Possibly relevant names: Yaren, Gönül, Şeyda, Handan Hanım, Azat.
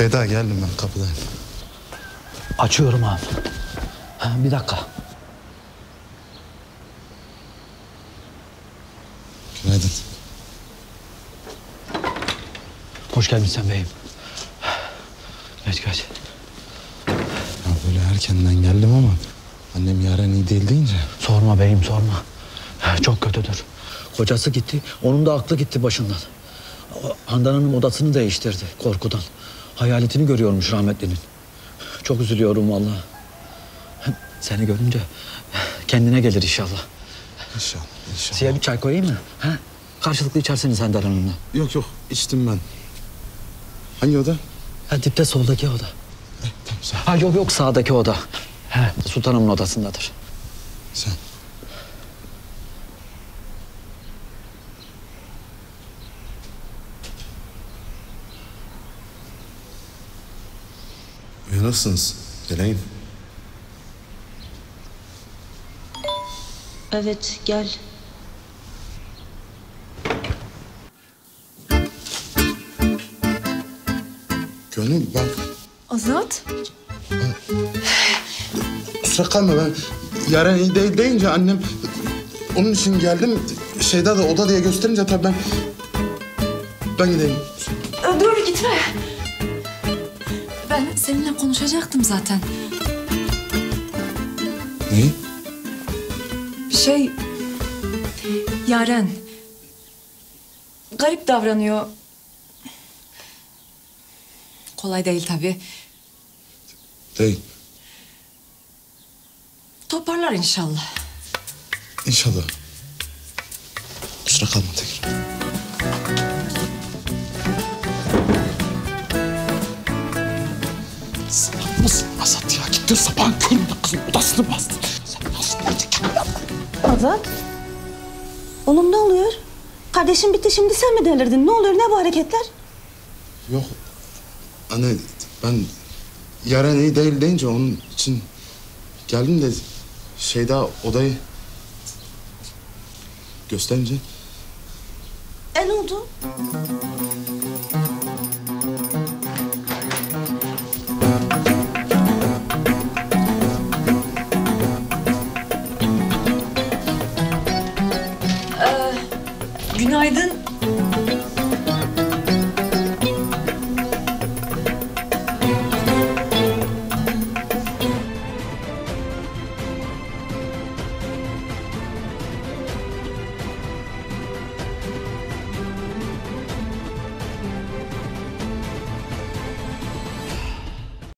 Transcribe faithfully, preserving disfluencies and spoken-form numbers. Şeyda, geldim ben, kapıdayım. Açıyorum abi. Ha, bir dakika. Günaydın. Hoş geldin sen beyim. Geç geç. Ya böyle erkenden geldim ama annem Yaren iyi değil deyince. Sorma beyim, sorma. Çok kötüdür. Kocası gitti, onun da aklı gitti başından. Handan Hanım odasını değiştirdi korkudan. Hayaletini görüyormuş rahmetlinin. Çok üzülüyorum vallahi. Seni görünce kendine gelir inşallah. İnşallah, inşallah. Size bir çay koyayım mı? Ha? Karşılıklı içersiniz Handan Hanım'la. Yok yok, içtim ben. Hangi oda? Ha, dipte soldaki oda. E, tamam, sağ. Ha, yok yok, sağdaki oda. Ha, Sultanım'ın odasındadır. Sen. Nasılsınız? Geleyim. Evet, gel. Gönül bak. Azat. Kusura kalma, ben Yaren iyi değil deyince annem... Onun için geldim. Şeyda da oda diye gösterince tabii ben... Ben gideyim. Dur, gitme. Ben seninle konuşacaktım zaten. Ne? Şey... Yaren... Garip davranıyor. Kolay değil tabii. Değil. Toparlar inşallah. İnşallah. Kusura kalma tekrar. Salak mısın Azat ya? Gittin sabahın köründe kızın odasını bastın. Sen nasıl gerçekten yaptın? Azat? Oğlum ne oluyor? Kardeşim bitti, şimdi sen mi delirdin? Ne oluyor, ne bu hareketler? Yok. Anne ben Yaren iyi değil deyince onun için geldim de Şeyda odayı gösterince. E ne oldu? Günaydın.